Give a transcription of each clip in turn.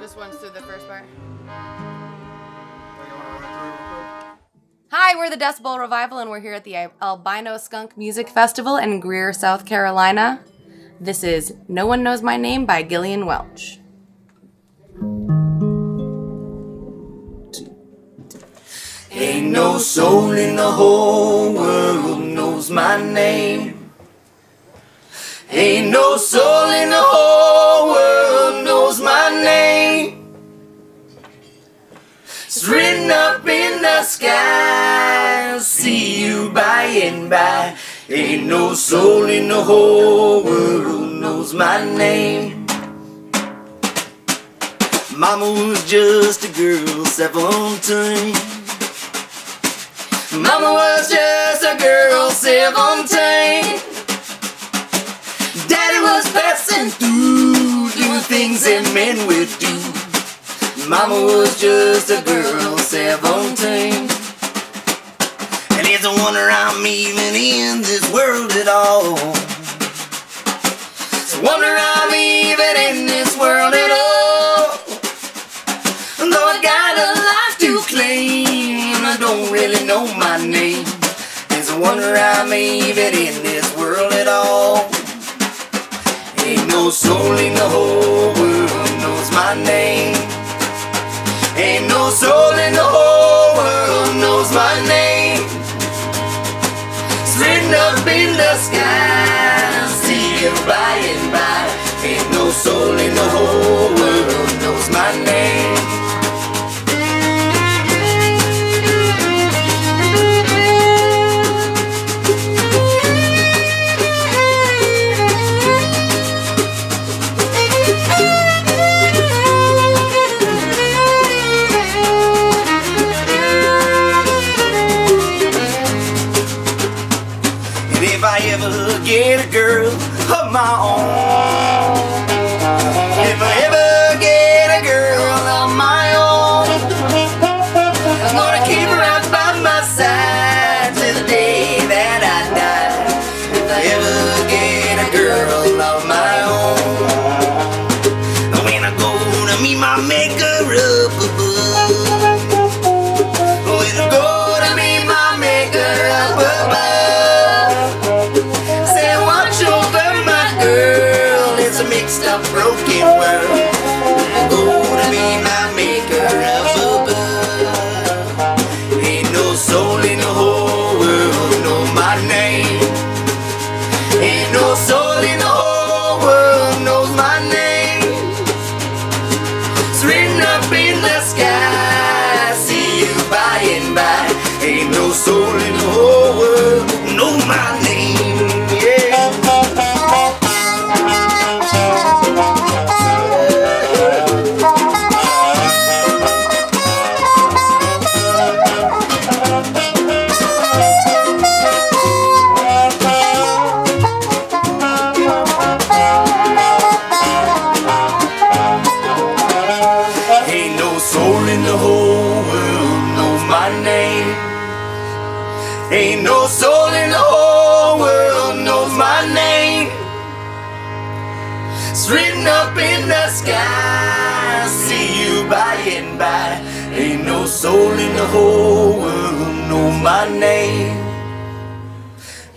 This one's through the first bar. Hi, we're the Dustbowl Revival, and we're here at the Albino Skunk Music Festival in Greer, South Carolina. This is No One Knows My Name by Gillian Welch. Ain't no soul in the whole world knows my name. Ain't no soul in the whole world knows my name. It's written up in the sky, I'll see you by and by. Ain't no soul in the whole world knows my name. Mama was just a girl, 17. Mama was just a girl, 17. Daddy was passing through, doing things that men would do. Mama was just a girl, 17. And it's a wonder I'm even in this world at all. It's a wonder I'm even in this world at all. Though I got a life to claim, I don't really know my name. It's a wonder I'm even in this world at all. Ain't no soul in the whole world knows my name. Ain't no soul in the whole world knows my name. Written up in the sky, see you by and by. Ain't no soul in the whole world knows my name. Get a girl of my own. If I ever get a girl of my own, I'm gonna keep her out by my side to the day that I die. If I ever get a girl of my own, and when I go to meet my maker up above, when I go to meet my maker up above, mixed up broken world, I'm gonna be my maker of above. Ain't no soul in the whole world know my name. Ain't no soul in the whole world knows my name. It's written up in the sky, I see you by and by. Ain't no soul in the whole world know my name. Ain't no soul in the whole world knows my name. It's written up in the sky, I'll see you by and by. Ain't no soul in the whole world knows my name.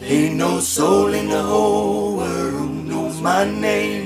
Ain't no soul in the whole world knows my name.